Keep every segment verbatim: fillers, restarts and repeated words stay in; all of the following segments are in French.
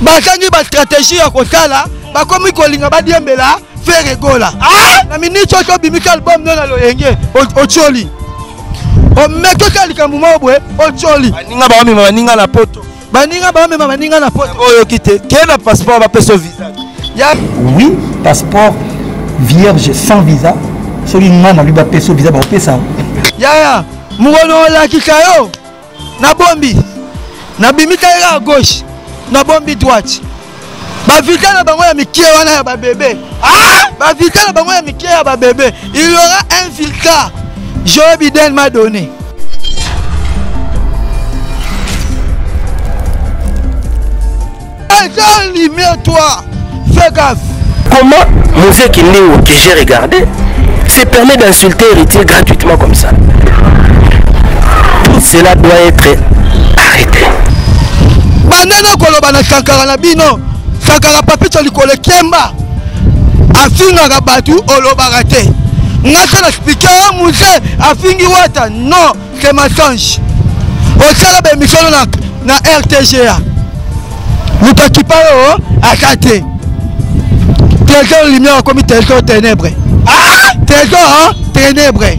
Bakangi ba stratégie à Kotala, ba komi kolinga ba diembela faire gola. Ah, na ministre to bimika album non alo yenge ocholi. O meko kali kamuma bwe ocholi. Baninga ba mema baninga na poto. Baninga ba mema baninga na poto. Oyo kité, kena passeport ba peso visa. Ya oui, passeport vierge sans visa. Celui nga na lui ba peso visa ba pesa. Ya ya, mugono la kikayo. Na bombi. Na bimika ya gauche. Na bombi droite. Ba vika na bango ya mikie wana ya ba bébé. Ah, ba vika na bango ya mikie ya ba bébé. Il y aura un filtre. Joe Biden m'a donné. Attends, limite-toi. Fais gaffe. Comment Muzé Kindingu que j'ai regardé se permet d'insulter Héritier gratuitement comme ça? Tout cela doit être arrêté. Banana koloba na kankara na bino kankara papito likole kemba afinga rabatu olobara te ngaka na speaker Muzé afingi wata non c'est mensonge osala be misolo na na R T G A muta kipalo akate quelqu'un lumière comme quelqu'un ténèbre ah quelqu'un ténèbre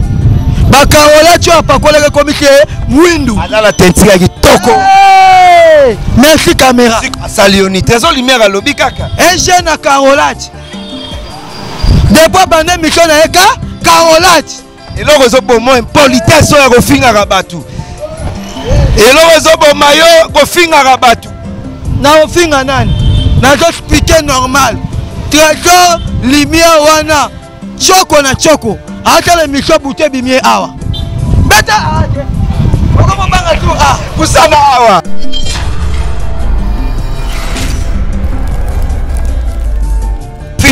bakaola tu as pas collé comme que windu ala la tentia kitoko. Merci caméra. Salioni, tes ont lumière à lobby kaka. Un jeune à Carolate. Des fois, bandé Michon à Eka, Carolate. Et l'on réseau pour moi, une politesse au refing à Rabatou. Et l'on réseau pour maillot, refing à Rabatou. N'a refing à Nan. N'a d'autres piquets normal. Trésor, lumière wana. Choco na choco. Attends le Michon bouté bimier awa. Beta awa. Pourquoi on va tout à Poussana awa.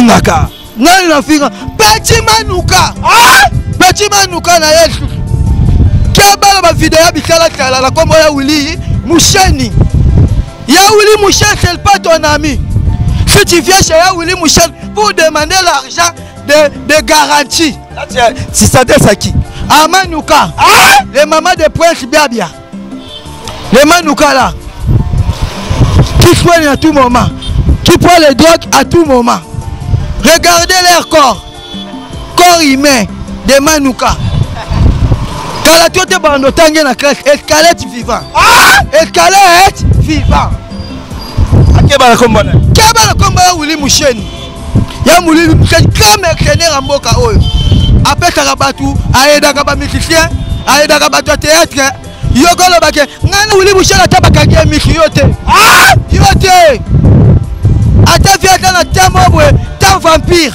Naka nani na finga petit manuka ah petit manuka na yesu kebala ba video bikala kala la kombo ya Willi Musheni ya Willi Musheni c'est pas ton ami. Si tu viens chez ya Willi Musheni pour demander l'argent de de garantie si ça t'adresse à qui à manuka ah les mamans des princes bien bien les manuka là qui soigne à tout moment qui prend les drogues à tout moment. Regardez leur corps, corps humain de Manouka. Kalatote bando tangue na crèche, escalette vivant. Ah, escalette vivant. Akeba la komba na. Keba la komba ya Willi Musheni. Ya Willi Musheni grand mercenaire en mboka oyo. Apeka rabatu, aida ka ba musicien, aida ka ba théâtre. Yogolo bake, ngana Willi Musheni atabaka ngi miki yote. Ah, yote. Ata vient dans la tamobwe. Vampire,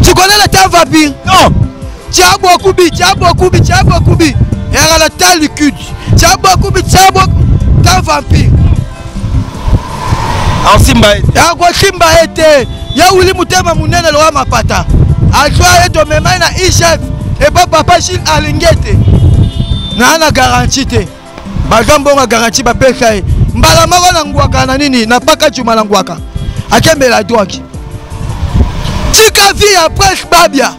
tu connais le temps vampire? Non, Tiabo Koubi, Tiabo Koubi, Tiabo Koubi, et à la taille du cul, Tiabo Koubi, Tiabo, temps vampire. En Simba, en Simba était Yaouli Moutema Mounen et Loa Mapata. A toi et ton même à Ichef et papa Chil à Lingete. Nana garantie, Magambo ma garantie, ma pêche, Mbalamoko Nanguaka, Nanini, Napaka Chumalangwaka, Akembe la drogue. Tika vie après babia.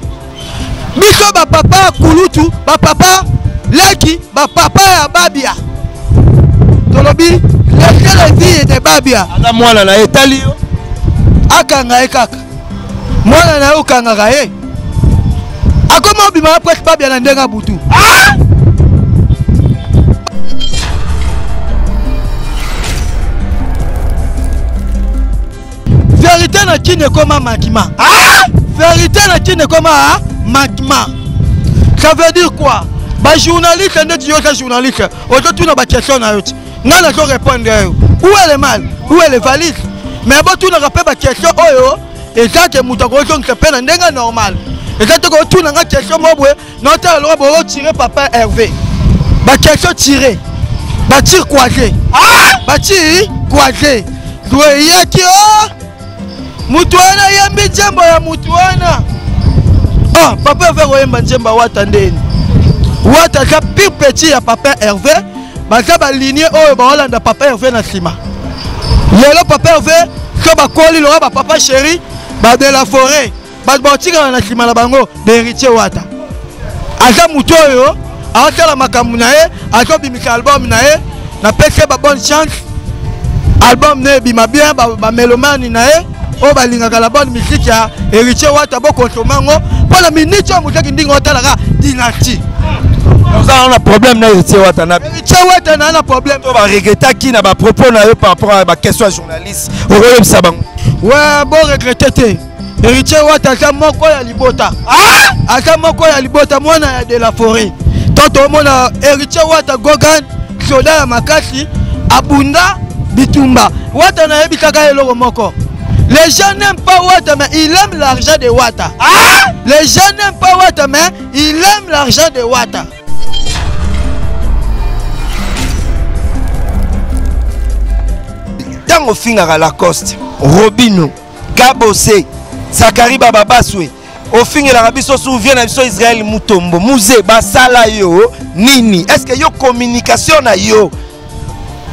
Miko ba papa kulutu, ba papa leki, ba papa ya babia. Tolobi, la vie de babia. Ala mwana na etali yo. Akanga ekaka. Mwana na yo kanga gae. Akoma bima après babia na ndenga butu. Ah! Vérité na qui ne comment Makima. Ah! Vérité na qui ne comment Makima. Ça veut dire quoi? Bah journaliste, un autre journaliste. Aujourd'hui tout n'a pas question à l'autre. Non, on doit répondre. Où est le mal? Où est le valise? Mais bon, tout n'a pas question. Oh yo. Et ça que mutagoson se peine n'est normal. Et ça que tout n'a pas question. Moi, notre loi pour tirer papa Hervé. Bah question tiré. Bah tir croisé. Ah! Bah tir croisé. Doyer qui oh. Mutuana yambi jambo ya mutuana. Ah, papa veut yamba jambo watandeni. Wata ka pire petit ya papa Hervé, baka ba ligne o ba Hollande papa Hervé na sima. Yelo papa Hervé ko ba koli lo ba papa chéri, ba de la forêt, ba botika na sima la bango de Héritier Wata. Aza mutoyo, aza la makamuna e, aza bimika album na e, na pese ba bonne chance. album ne bima bien ba, ba melomani na e o ba lingaka la bonne musique ya Héritier Wata bo konsomango pona minute Muzé Kindingu otalaka dynastie. Nous avons un problème là, Héritier Wata. Héritier Wata a un problème. On va regretter qui n'a pas propos par rapport à la question de journaliste. On va le savoir. Ouais, bon, regretter. Héritier Wata, c'est mon coin à Libota. Ah, c'est mon coin à Libota, moi, de la forêt. Tant au monde, Héritier Wata, Gogan, Soda, Makasi, Abunda, Bitumba. Wata n'a pas le moko. Les gens n'aiment pas Wata, mais ils aiment l'argent de Wata. Ah, les gens n'aiment pas Wata, mais ils aiment l'argent de Wata. Au fin à la coste, Robino, Kabose, Zakari Baba Baswe, au fin à l'Arabie se souvient à Israël Moutombo, Muzé, Basala yo, Nini. Est-ce que yo communication na yo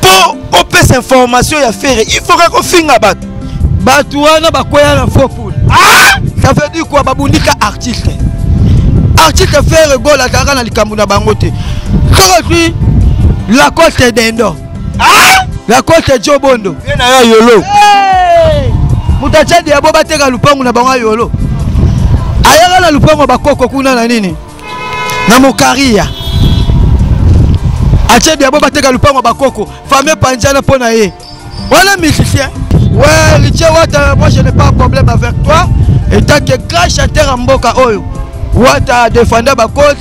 pour opérer cette information à faire? Il faudra qu'on finisse à battre. Batouana Bakoya la faux poule. Ah, ça veut dire quoi? Babounika artiste. Artiste faire go la Karana Likamuna Bangote. Aujourd'hui, la coste est d'Endo. Ah! La côte est Jobondo. Il y a Yolo. Moutachadi a beau battre à Lupango na Banga Yolo. Aïe la Lupango Bakoko Kuna na Nini. Namokaria. Achadi a beau battre à Lupango Bakoko. Famille Panjana Ponaye. Voilà musicien. Ouais, Héritier Wata, moi je n'ai pas de problème avec toi. Et tant que crash à terre en Boka Oyo. Wata défendait Bakos.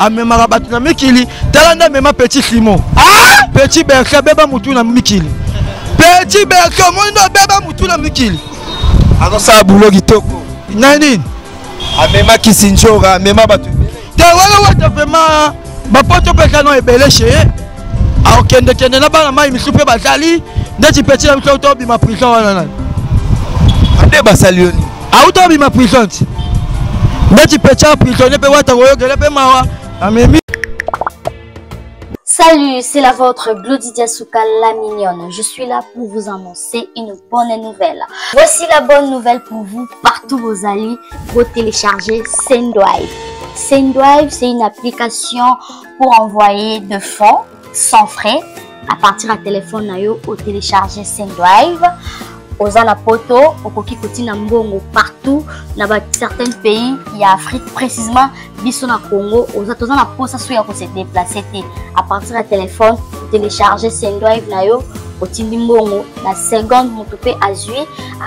Amemara batuna mikili talanda mema petit Simon ah petit berka beba mutuna mikili petit berka mondo beba mutuna mikili akosa bulo kitoko nani amema kisinjora amema batu te wala wata vraiment bapoto peka no ebeleche aokende kende na bana mai misupe bazali ndeti petit na mtoto bi ma prison wana nani ade basalioni auto bi ma prison ndeti petit prisonnier pe wata koyogela pe mawa. Salut, c'est la vôtre Glody Diazouka, la mignonne. Je suis là pour vous annoncer une bonne nouvelle. Voici la bonne nouvelle pour vous, partout vos amis, vous téléchargez Sendwave. Sendwave, c'est une application pour envoyer de fonds sans frais à partir d'un téléphone ou télécharger Sendwave. Ozala poto, okoki koti na mbongo partout, na ba certains pays, il y a Afrique précisément, biso na Congo, ozala posa so ya ko se déplacer té. À partir à téléphone, télécharger Sendwave na yo, koti mbongo na seconde moto pe azui,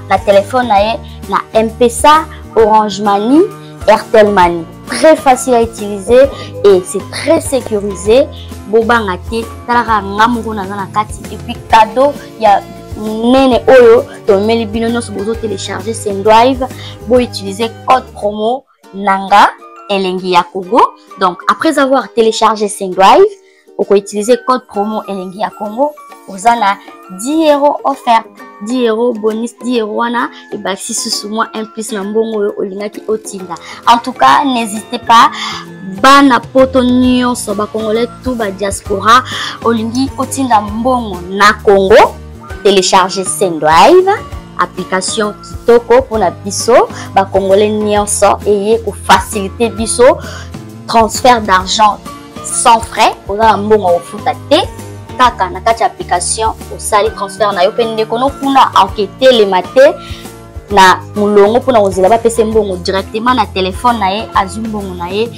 na téléphone na ye, na M P S A, Orange Money, Airtel Money. Très facile à utiliser et c'est très sécurisé. Bobanga té, talara ngamuro na na kati et puis cadeau, il y a Nene Oyo, ton Melibino Sobozo télécharger Sendwave, vous utilisez code promo Nanga Elengi ya Congo. Donc, après avoir téléchargé Sendwave, vous pouvez utiliser code promo Elengi ya Congo. Vous avez dix euros offerts, dix euros bonus, dix euros. Et bien, si ce mois, un plus l'ambongo au linaki au Tinda. En tout cas, n'hésitez pas. Bana poto nyon soba congolais, tout ba diaspora au linki au Tinda mbongo na Congo. Télécharger Sendwave, application Kitoko pour la biso, ba congolais nyonso ayé ko faciliter biso transfert d'argent sans frais, oza mbongo ofuta té, kaka na kati application o sali transfert na yo pe ndeko no kuna enquêter le matin na mulongo pour na ozela ba pese mbongo directement na téléphone na ye azumbongo na ye.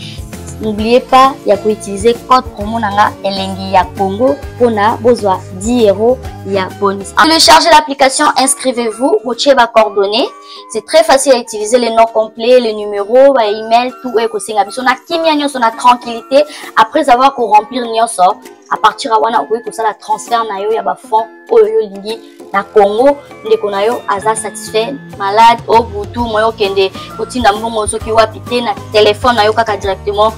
N'oubliez pas, il y a pour utiliser code promo nanga Elengi ya Congo pour na besoin dix euros ya bonus. Téléchargez l'application, inscrivez-vous, moitié va coordonner. C'est très facile à utiliser les noms complets, les numéros, les emails, tout et aussi ngabiso na kimia nyoso na tranquillité après avoir qu'on remplir nyoso à partir à wana okoki kosa la transfert na yo ya ba fond oyo lingi na Congo ndeko na yo aza satisfait malade au butu moyo kende otinda mbongo soki wapite na téléphone na yo kaka directement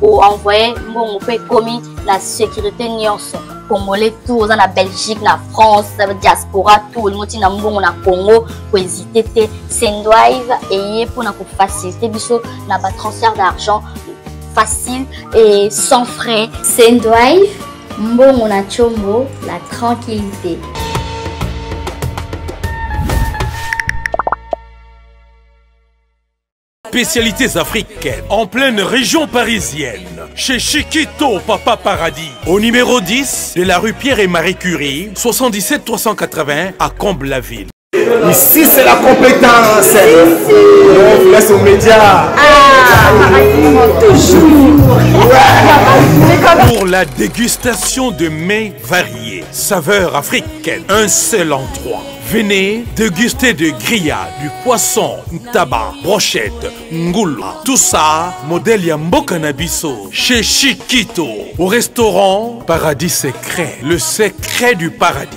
ou envoyer mbongo pe komi la sécurité nyonso congolais tout oza na Belgique na France diaspora tout le monde tinda mbongo na Congo ko hésiter te Sendwave ayé pour na ko faciliter biso na ba transfert d'argent facile et sans frais. Sendwave, mbongo na chombo, la tranquillité. spécialités africaines en pleine région parisienne, chez Chiquito Papa Paradis, au numéro dix de la rue Pierre et Marie Curie, soixante-dix-sept trois cent quatre-vingts à Comble-la-Ville. Ici, c'est la compétence. On vous laisse aux médias. Ah, toujours. Ouais. Pour la dégustation de mets variés, saveurs africaines, un seul endroit. Venez déguster de grillades, du poisson, tabac, brochette, ngoula. Tout ça, modèle Yamboka Nabiso, chez Chiquito, au restaurant Paradis Secret, le secret du paradis.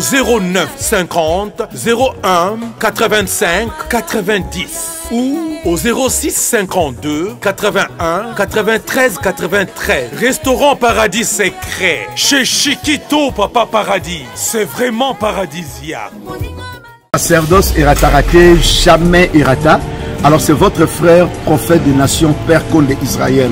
zéro neuf cinquante zéro un quatre-vingt-cinq quatre-vingt-dix ou au zéro six cinquante-deux quatre-vingt-un quatre-vingt-treize quatre-vingt-treize. Restaurant Paradis Secret, chez Chiquito Papa Paradis, c'est vraiment paradisiaque. Sacerdoce Irata Raté, jamais Irata. Alors c'est votre frère, prophète des nations, père Condé Israël.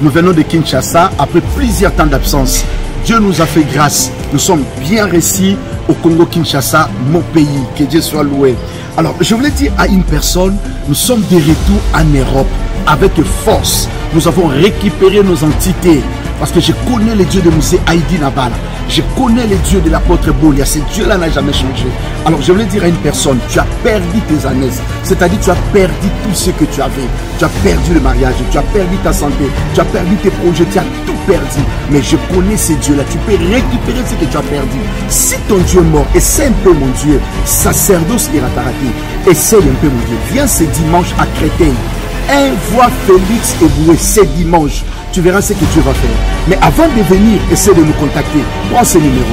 Nous venons de Kinshasa après plusieurs temps d'absence. Dieu nous a fait grâce. Nous sommes bien récits au Congo-Kinshasa, mon pays. Que Dieu soit loué. Alors, je voulais dire à une personne, nous sommes de retour en Europe avec force. Nous avons récupéré nos entités. Parce que je connais les dieux de Muzé Aïdi Nabala. Je connais les dieux de l'apôtre Bolia. Ces dieux-là n'ont jamais changé. Alors, je voulais dire à une personne, tu as perdu tes années. C'est-à-dire, tu as perdu tout ce que tu avais. Tu as perdu le mariage, tu as perdu ta santé, tu as perdu tes projets, tu as tout perdu. Mais je connais ces dieux-là. Tu peux récupérer ce que tu as perdu. Si ton Dieu est mort, essaie un peu, mon Dieu. Sacerdoce Irata Raté. Essaie un peu, mon Dieu. Viens ce dimanche à Créteil. Un voix Félix Eboué, c'est dimanche. Tu verras ce que Dieu va faire. Mais avant de venir, essaie de nous contacter. Prends ce numéro.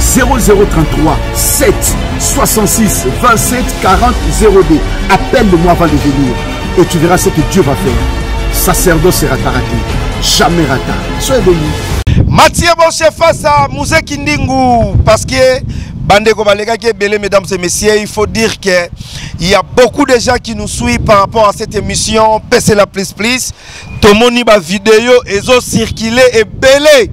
zéro zéro trente-trois sept soixante-six vingt-sept quarante zéro deux. Appelle-moi avant de venir. Et tu verras ce que Dieu va faire. Sacerdoce Irata Raté. Jamais rata. Sois béni. Mathieu Bonchef face à Muzé Kindingu. Parce que, Bandeko Balega qui est belé, mesdames et messieurs, il faut dire que. Il y a beaucoup de gens qui nous suivent par rapport à cette émission. Pessez la plus plus. Tomoni ba vidéo ils ont circulé et belé.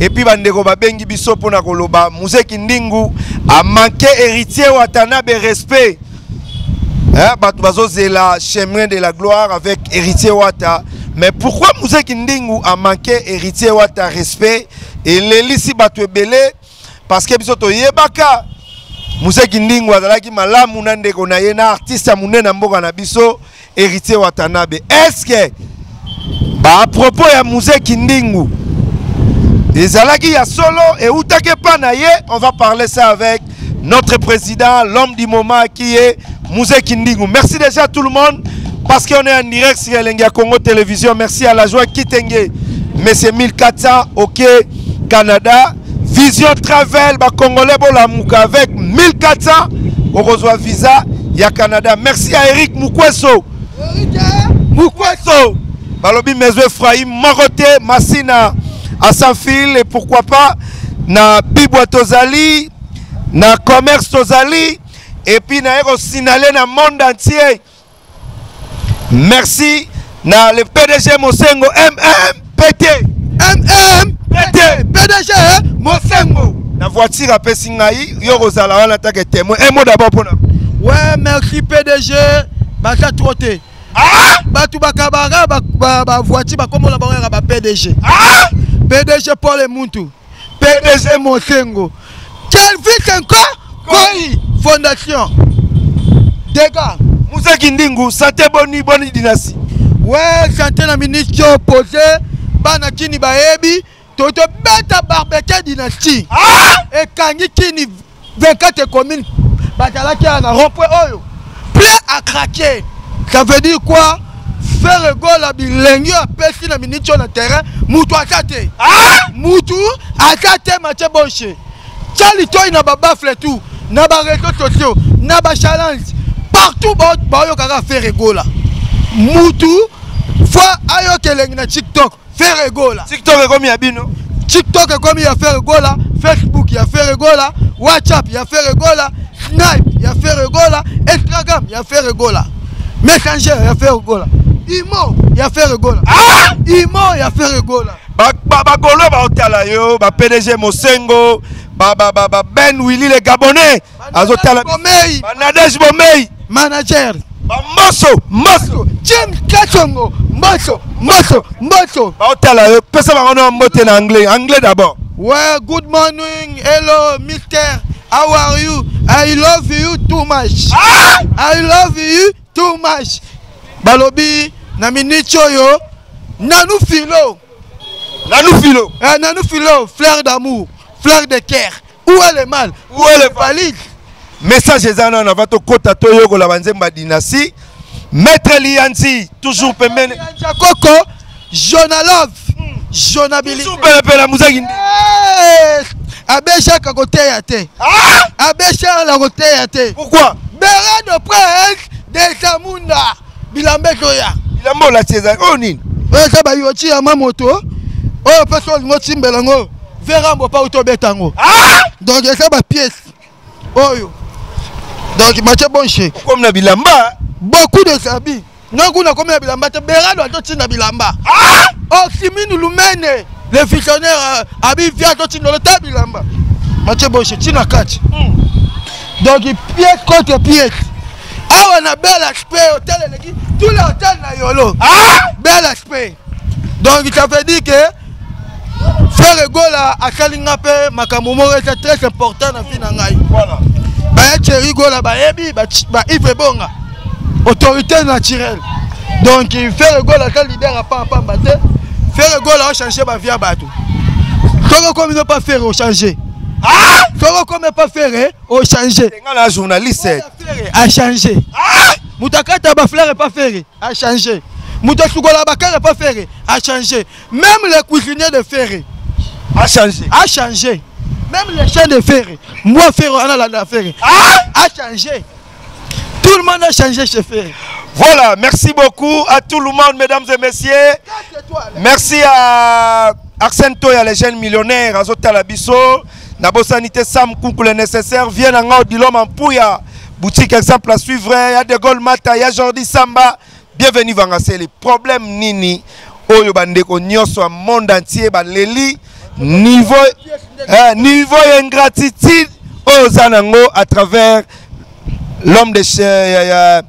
Et puis bandeko ba bengi biso pona koloba. Muzé Kindingu a manqué héritier Wata na be respect. Hein, bato bazo zela chemin de la gloire avec héritier Wata. Mais pourquoi Muzé Kindingu a manqué héritier Wata respect et lelisi bato belé parce que biso to yebaka. Muzé Kindingu azalaki malamu na ndeko na ye na artiste munene na mboka na biso héritier Watanabe. Est-ce que ba à propos ya Muzé Kindingu ezalaki ya solo et utake pa na ye, on va parler ça avec notre président, l'homme du moment qui est Muzé Kindingu. Merci déjà à tout le monde parce qu'on est en direct sur Linga Congo télévision. Merci à la joie Kitenge. Monsieur mille quatre cents OK Canada. Vision Travel, bah, Congolais, Bolamouka, avec mille quatre cents, on reçoit visa, il y a Canada. Merci à Eric Mukweso. Eric Mukweso. Balobi, Mezo Ephraim, Moroté, Massina, à Safil, et pourquoi pas, na Bibwa Tozali, na Commerce Tozali, et puis na Ero Sinalé, na monde entier. Merci, na le P D G Mosengo, M M P T. M M. P D G Mosengo. La voiture a Pessingaï, Yorozala, on attaque témoin. Un mot d'abord pour nous. Ouais, merci P D G. Baka trotté. Ah! Batou Bakabara, ba voiture, Bakomo la barrière à P D G. Ah! P D G Paul Emuntu. P D G Mosengo. Quelle vie encore? Koi! Fondation. Dégâts. Muzé Kindingu, santé boni, boni dynastie. Ouais, santé la ministre opposée. Banakini Baebi. Toto bête barbecue dynastie. Ah! Et Kangi Kini vingt-quatre communes. Bakalaki a rond-point Oyo. Plein à craquer. Ça veut dire quoi? Faire le goal à Bilengio à Pessi la minute sur le terrain. Moutou Akate. Ah! Moutou Akate Mathieu Bonche. Chalito il n'a pas bafflé tout. N'a pas réseaux sociaux. N'a pas challenge. Partout, bah, bah, yo, kara faire le goal là. Moutou, fois ayokeleng na TikTok, faire rigola. TikTok est comme il y a bino. TikTok est comme il y a faire rigola. Facebook il y a faire rigola. WhatsApp il y a faire rigola. Snipe il y a faire rigola. Instagram il y a faire rigola. Messenger il y a faire rigola. Imo il y a faire rigola. Ah! Imo il y a faire rigola. Ba ba ba golo ba otala yo, ba P D G Mosengo, ba ba ba Ben Willi les Gabonais. Azotala. Banadej Bomei. Manager. Masso, Masso, James Kachongo, Masso, Masso, Masso. Otala, personne va nous moter en anglais, anglais d'abord. Ouais, good morning, hello, Mister, how are you? I love you too much. Ah! I love you too much. Balobi, namini choyo, nanou filo, nanou filo, eh, nanou filo, fleur d'amour, fleur de cœur. Où est le mal? Où est le valide? Message des années, on va te côté Toyo, la Banzemba dynastie. Maître Lianzi, toujours pémène. Coco, Jonalov, Jonabili. Toujours pémène la Muzé Kindingu. Abécha Kakote Yate. Abécha Lakote Yate. Pourquoi? Béra de Prince de Samunda. Bilambe Koya. Bilambo la César. Oh, Nin. Ça va Yodji Yamamoto. Oh, personne ne s'y mélange. Verrambo pas autobé tango. Donc, ça va pièce. Oh yo. Donc Mathieu Bonché. Comme na bilamba, beaucoup de sabi. Non kuna comme na bilamba te berado atoti na bilamba. Ah! Oh siminu lumene, le visionnaire abi via atoti na bilamba. Mathieu Bonché tina quatre. Donc pièce contre pièce. Ah on a bel aspect hôtel leki, tous les hôtels na yolo. Ah! Bel aspect. Donc ça veut dire que frère Gola à Kalingape, Makamomo est très important dans la vie de Ngaï. Voilà. Bah, Thierry Gola, bah, Ebi, bah, Yves Bonga. Autorité naturelle. Donc, frère Gola, quand le leader n'a pas à battre, frère Gola a changé ma vie à battre. Comment comme il ne pas faire, on changer. Ah! Comment comme il ne pas faire, on changer. La journaliste a changé. Ah! Moutakata, bah, frère, pas faire, a changé. Moutasukola Bakar n'a pas ferré, a changé. Même les cuisiniers de ferré a changé. A changé. Même les chiens de ferré. Moi ferré, on a la ferré. Ah! A changé. Tout le monde a changé chez ferré. Voilà, merci beaucoup à tout le monde, mesdames et messieurs. Merci à Arsène Toya, les jeunes millionnaires, à Zotal Abisso. Nabo Sanité Sam Koukou, les nécessaires. Viens en haut, Dilom en Pouya. Boutique exemple à suivre. Il y a De Gaulle Mata, il y a Jordi Samba. Bienvenue Vangassé, les problèmes nini oyo bandeko nyonso a monde entier baleli niveau eh, niveau ingratitude aux zanango à travers l'homme de chez ya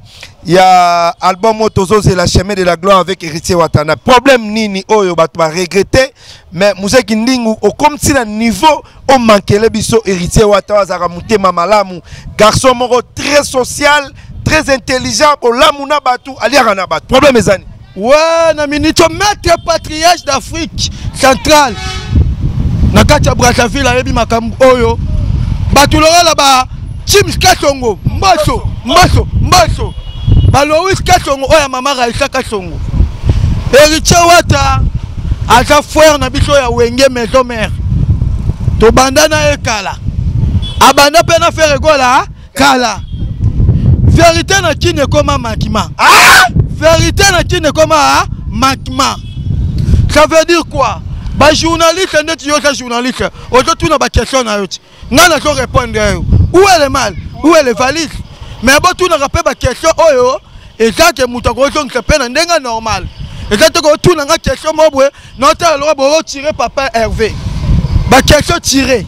ya album Otozo c'est la chemin de la gloire avec Héritier Wata. Problème nini oyo bato ba regretter mais Muzé Kindingu au comme si na niveau au manquer le biso Héritier Wata azara mutema malamu garçon moro très social très intelligent pour l'amuna batou aliarana batou problème mes amis ouais na minute maître patriarche d'Afrique centrale na katia Brazzaville ayebi makambo oyo batou lorala ba James Kasongo mbaso mbaso mbaso ba Louis Kasongo oya mama Raisa Kasongo Héritier Wata aza frère na biso ya Wenge maison mère to bandana ekala abanda pe na faire gola kala vérité na kine koma makima. Ah! Vérité na kine koma makima. Ça veut dire quoi? Ba journaliste n'est pas journaliste. Aujourd'hui on a des questions à eux. Non, on doit répondre. Où est le mal? Où est le valide? Mais bon, tout n'a rappelé des questions. Oh yo, et ça que mutagoson se peine en dingue normal. Et ça que tout n'a pas de questions. Moi, notre loi pour tirer papa Hervé. Ba question tirée.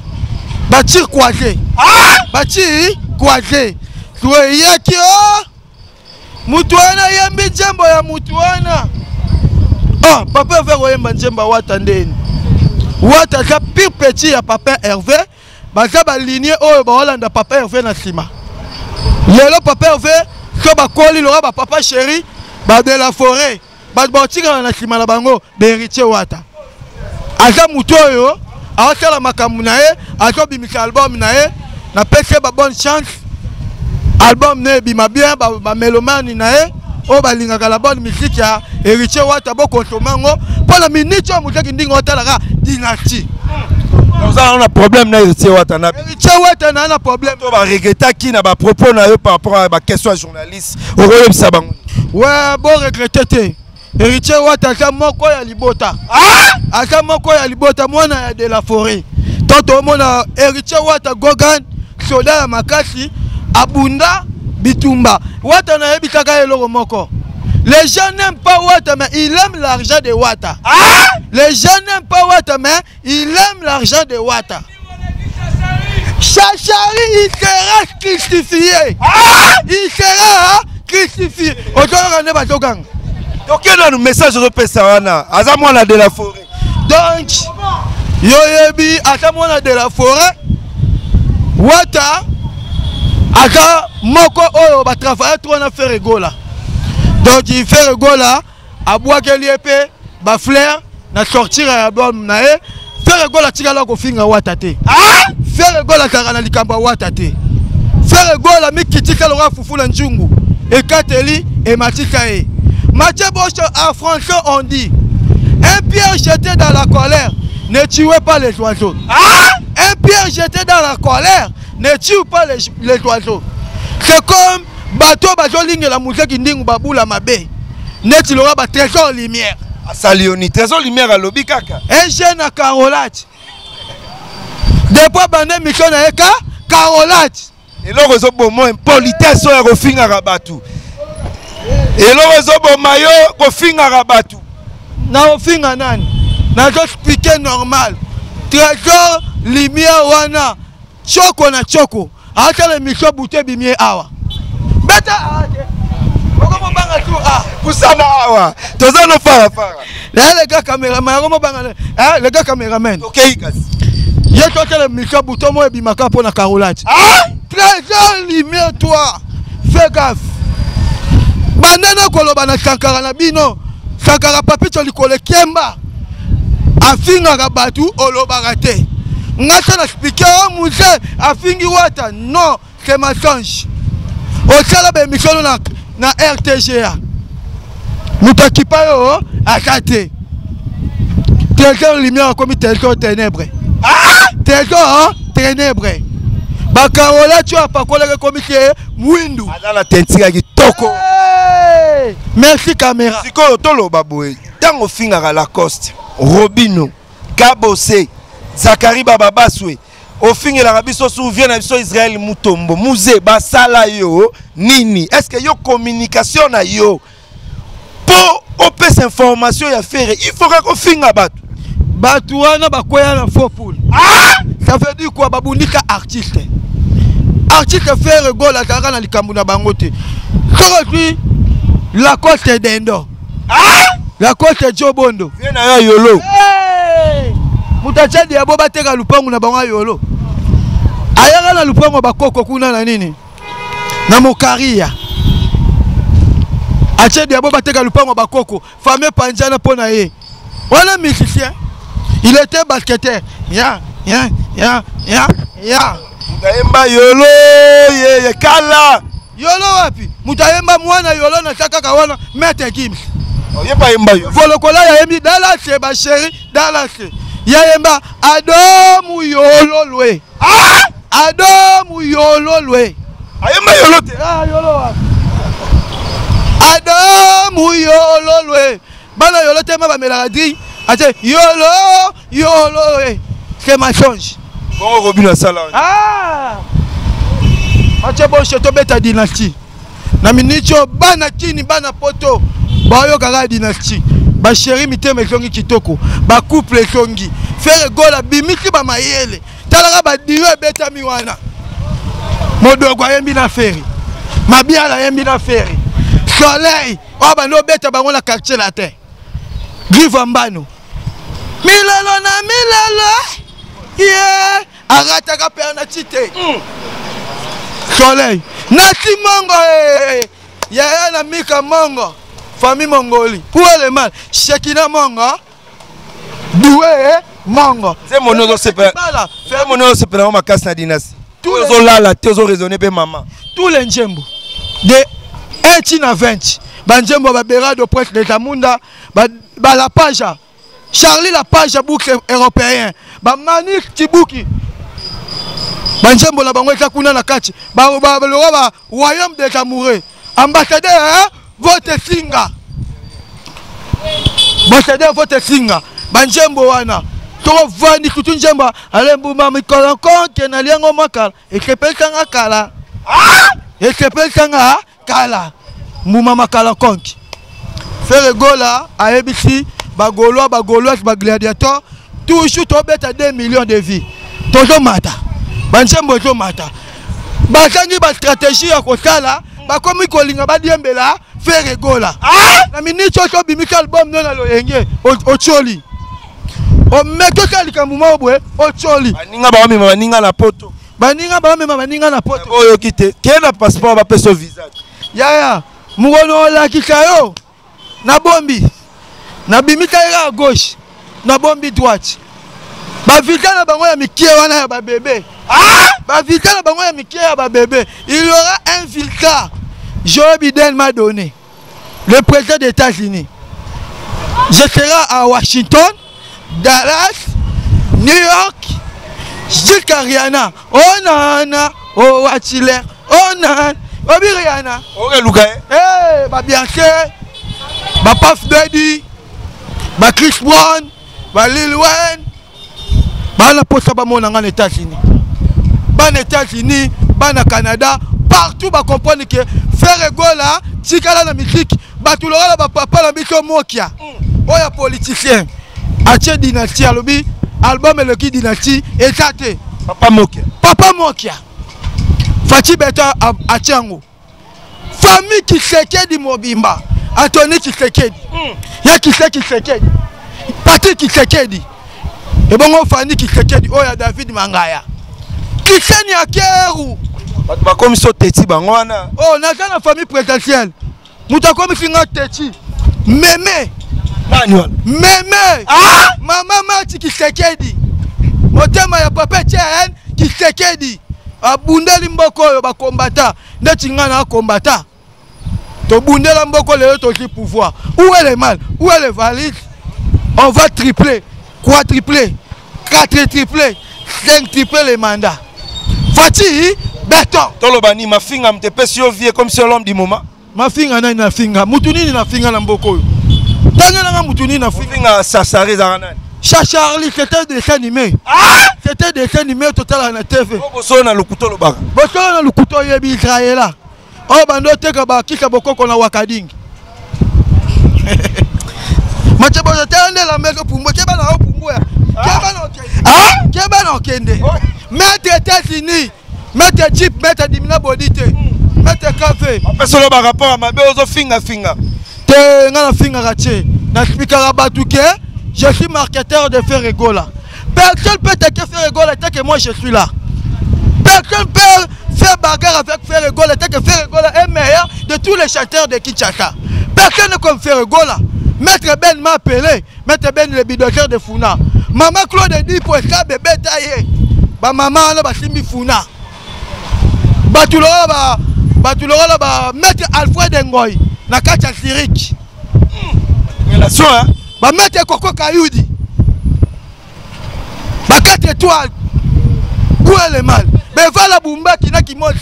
Ba tir croisé. Ah! Ba tir croisé. Yaki o mutuana yambi jambo ya mutuana ah papa Hervé oyemba njemba watandeni wata ka pire petit ya papa Hervé baza ba lignée oyo ba holanda papa Hervé na sima lelo papa Hervé so ba koli lora ba papa chéri ba de la forêt ba ba tika na sima na bango de Héritier Wata aza mutoyo asala makamu na ye azobi mika album na ye na pese ba bonne chance album ne bima bien ba, ba mélomane na e o ba linga kala bonne musique ya Héritier Wata boko tomango pona minute Muzé Kindingu otalaka dynastie Nous avons un problème là, Héritier Wata. Héritier Wata a un problème. On va regretter qui n'a pas propos par rapport à la question journaliste. Au royaume Sabang. Ouais, bon regretter. Héritier Wata, c'est moi qui a libota. Ah, c'est moi qui a libota. Moi, on de la forêt. Tant au monde, Héritier Wata Gogan, Soda Makasi, Abunda, Bitumba. Wata n'a pas de l'eau moko. Les gens n'aiment pas Wata, mais ils aiment l'argent de Wata. Ah! Les gens n'aiment pas Wata, mais ils aiment l'argent de Wata. Chachari, il sera crucifié. Ah! Il sera crucifié. Aujourd'hui, on est battu au gang. Donc, quel est le message repéré ça, Anna? Azamwana de la forêt. Donc, Yoyebi, Azamwana de la forêt. Wata, Aka, Moko, Oyo, va travailler trop en affaire ego là. Donc il fait le go là, à bois que l'épée, bah flair, na sortir à bois naé, faire le go la tigala ko finga watate. Ah! Faire le go la karana likamba watate. Faire le go la mikitika le rafufu la njungu. Et kateli et matikae. Mathieu Bosch à François on dit, un pierre jeté dans la colère ne tuez pas les oiseaux. Ah! Un pierre jeté dans la colère ne tue pas les, les oiseaux. C'est comme bateau bateau ligne la Muzé Kindingu babou la mabé net il aura trésor lumière salioni trésor lumière à lobby kaka un jeune à carolate depuis bandé mission na eka carolate et l'on réseau bon mot impolitesse au refinga rabatu et l'on réseau bon mayo refinga rabatu na refinga nan na just expliquer normal trésor lumière wana choko na choko ata le mission bouté bimie awa les gars caméraman, les gars caméraman. Ok, il y a le micro bouton moi et bimaka pour la carolade. Ah, trésor lumière toi, fais gaffe. Banana kolobana sankara na bino, sankara papi toli kole kemba. Afinga rabatu olobarate. Ngasa na expliquer Muzé afingi Wata, non, c'est mensonge. Au salaire de mission na R T G A. Muta kipayo akate. Trésor lumière comme trésor ténèbres. Ah! Trésor ténèbres. Ba karola tu as pas collé comme que Windu. Ala la tentira ki toko. Merci caméra. Siko tolo baboe. Tango finga la coste. Robino, Kabose, Zakari Bababaswe. Au fin de l'Arabie, se souvient de Israël Mutombo, Muzé, Basala yo, Nini. Est-ce que y a communication na yo? Pour opérer cette information, il faut qu'on finisse à battre. Batouana, Bakouana, Fopoul. Ah! Ça veut dire quoi, Babounika, artiste? Artiste fait le goal à Karana, le Kamouna Bangote. Aujourd'hui, la côte est d'Endo. Ah! La côte est Jobondo. Viens à Yolo. Moutacha diabo batega lupangu na banga yolo. Ayara na lupangu bakoko kuna na nini? Na mokaria. Acha diabo batega lupangu bakoko, fameux panjana pona ye. Voilà musicien. Il était basketteur. Ya, ya, ya, ya, ya. Mutayemba yolo ye ye kala. Yolo wapi? Mutayemba mwana yolo na saka kawana mete gims. Oyeba yemba yo. Volokola ya yembi dala se ba chéri dala se. Yemba Adam yolo lwe. Ah! Adam yolo lwe. Ayemba yolo te. Ah yolo. Adam yolo lwe. Bana yolo te ma ba meladri. Ate yolo yolo lwe. C'est ma change. Bon Robin Salah. Ah! Ache bon chez toi beta dynastie. Na minicho bana kini bana poto. Ba yo kala dynastie. Ba chéri miteme songi kitoko ba couple songi faire goal abimiki ba mayele talaka ba diwe beta miwana modoko yembi na feri mabiala yembi na feri soleil oba no beta bango na quartier la terre give ambano milalo na milalo yeah arata ka perna cité soleil na timongo eh ya na mika mongo famille mongoli. Où est le mal? Chekina Monga. Doué Monga. C'est mon nom de séparation. C'est mon nom de séparation. Ma casse na dynastie. Tous les gens là, tous ont raisonné bien maman. Tous les njembo de un à vingt. Ban njembo ba berado prêtre de Tamunda, ba la page. Charlie la page boucle européen. ba Manik Chibuki Banjembo la bangwe kakuna na kachi ba le ba royaume des amoureux ambassadeur vote singa ambassadeur vote singa Banjembo wana to vani kutu njemba alembu mami kolan konke na liango makala ekepelanga kala ah ekepelanga kala muma makala konke faire gola a ebisi ba golois ba golois ba gladiateur toujours to beta deux millions de vies toujours mata Banjembo toujours mata bakangi ba stratégie akosala ba komi kolinga ba diembela faire gola ah na ministre to bimika album nona lo yenge ocholi on met tout ça les camoumas au choli. Baninga baomi baninga na poto. Baninga baomi baninga na poto. Oyo kite. Quel a passeport va peser visa? Ya ya. Mugono la kikayo. Na bombi. Na bimika ira gauche. Na bombi droite. Ba vita na bango ya mikie wana ya ba bébé. Ah! Ba vita na bango ya mikie ya ba bébé. Il aura un vilka. Joe Biden m'a donné. Le président des États-Unis. Je serai à Washington. Dallas, New York, Jikariana, Onana, oh Wachiler, Onan, Obiriana, Orelugae, eh, Babianke, Bapaf Daddy, Ba Chris Brown, Ba Lil Wayne, Ba la poste ba mon en États-Unis, Ba en États-Unis, Ba na Canada, partout Ba comprendre que faire Gola, Tikala la musique, Ba tout le Ba papa la biso mokia, Oya politicien. Ache dynastie alobi album et le qui dynastie éclaté papa mokia papa mokia Fati beta achango famille qui sekedi mobimba Anthony qui sekedi ya qui sekedi parti qui sekedi et bongo fani qui sekedi oya David Mangaya qui seni akeru ba comme so teti bango wana oh na kana famille présidentielle muta comme singa teti meme Manuel. Mémé ah maman mati qui sekedi motema ya papa tien qui sekedi abundeli mboko yo ba kombata neti ngana kombata to bundela mboko le to ki pouvoir où est le mal où est le valide on va tripler quadrupler quatre tripler cinq tripler les mandats Fati béton tolobani ma finga mtepesi yo vie comme c'est l'homme du moment ma finga na na finga mutunini na finga na mboko yo Charlie, c'était un dessin animé. Ah! C'était un dessin animé total à la T V. Boson a le couteau le bas. Boson a le couteau yebi Israël. Oh, bandote kaba kika boko kona wakading. Matebo j'étais un de la maison pour moi. Keba na pour moi. Keba na okende. Ah! Keba na okende. Maître États-Unis. Maître Jeep, maître Dimina Bodite. Maître Café. Personne n'a rapport à ma belle aux finger finger. Je suis marketeur de Ferregola. Personne ne peut attaquer Ferregola tant que moi je suis là. Personne ne peut faire bagarre avec Ferregola tant que Ferregola est meilleur de tous les chanteurs de Kichaka. Personne ne comme Ferregola. Maître Ben m'a appelé. Maître Ben le bidoteur de Funa. Maman Claude dit pour ça, bébé taillé. Bah maman, elle va s'imbi Funa. Bah tout le monde, bah tout le monde, bah maître Alfred Ngoy. La carte à Syrique. Relation, hein? Bah, mettre Coco Kayoudi. Bah, quatre étoiles. Où est le mal? Mais voilà Bumba qui n'a qui monte.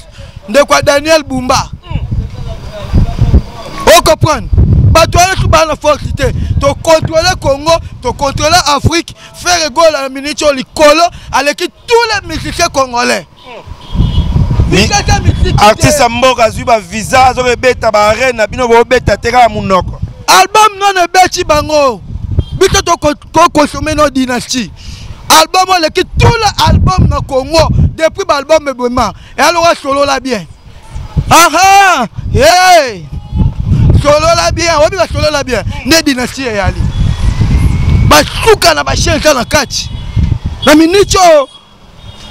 De quoi Daniel Bumba. On comprend. Bah, tu as tout bas la force. Tu contrôles le Congo, tu contrôles l'Afrique. Faire goal à la minute, on les colle avec tous les musiciens congolais. Artiste Mboka Zuba Visa, Zobe Beta Barena, Binobo Beta Terra Munoko. Album non Beti Bango. Bito to consommer nos dynasties. Album on l'équipe tout l'album dans le Congo. Depuis l'album est vraiment. Et alors solo là bien. Ah ah! Hey! Solo là bien. On va solo là bien. Né dynastie et Ali. Basuka na bachel dans la catch. Na minicho.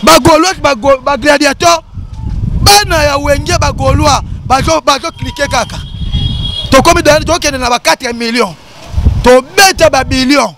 Bagolote, bagladiateur. Bana ya Wenge ba Golois bazo bazo cliquer kaka to comme dans to kende na ba quatre millions to beta ba billion